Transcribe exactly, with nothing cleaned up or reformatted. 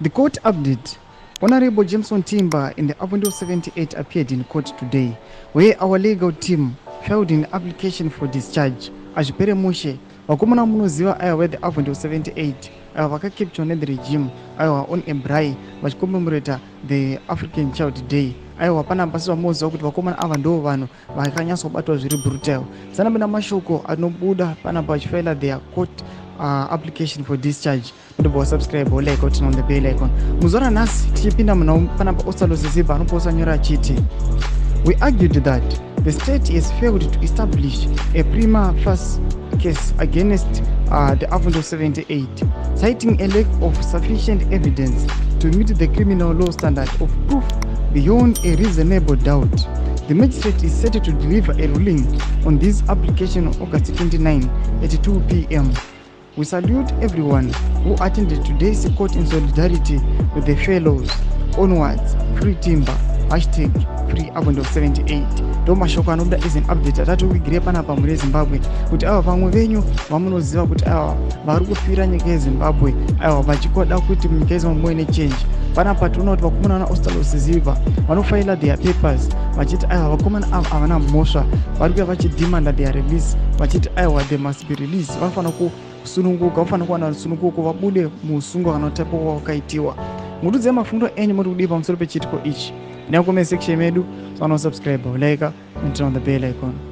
The court update. Honorable Jameson Timba in the Avondale seventy-eight appeared in court today, where our legal team filed an application for discharge. Azvipere mushe, wakomana munoziva aiwa we the Avondale seventy-eight, aiwa vakakeptwa neregime, aiwa on ebrai, vachikommemorata the African Child Day. Aiwa pana basi vamoziva kuti vakomana ava ndo vanhu vakanyatsobatwa zviri brutal. Sanamba namashoko anobuda panapa vachifaira their court Uh, application for discharge. Ndobo subscribe or like button on the bell icon. Muzora nas tipinda mnaompana pa osalo ziziba anopoosa nyora chiti. We argued that the state has failed to establish a prima facie case against uh, the Avondale seventy-eight, citing a lack of sufficient evidence to meet the criminal law standard of proof beyond a reasonable doubt. The magistrate is set to deliver a ruling on this application on August twenty-ninth at two p m We salute everyone who attended today's court in solidarity with the fellows. Onwards, free Timba, hashtag free Avondale seventy-eight. Domashoko anobuda is an update atatu wigire panapa muri Zimbabwe kuti ava vamwe venyu vamunoziva kuti ava vari kufira nyika yeZimbabwe ava vachikoda kuti munyika yeZimbabwe muone change. Panapa tinoona kuti vakomana vaOstaloziziva vanofaila their papers vachiti ava vakomana ava avana mhosva vari kuya vachidimanda their release vachiti ava they must be released, vanofanira ku sununguka vafana kuwana sununguko vabude musungo kana tapo wakaitiwa. Mududze mafundo enyu muri kudipa pamusoro pechitiko ichi. Nyakomese section medu, so no subscribe, like and turn on the bell icon.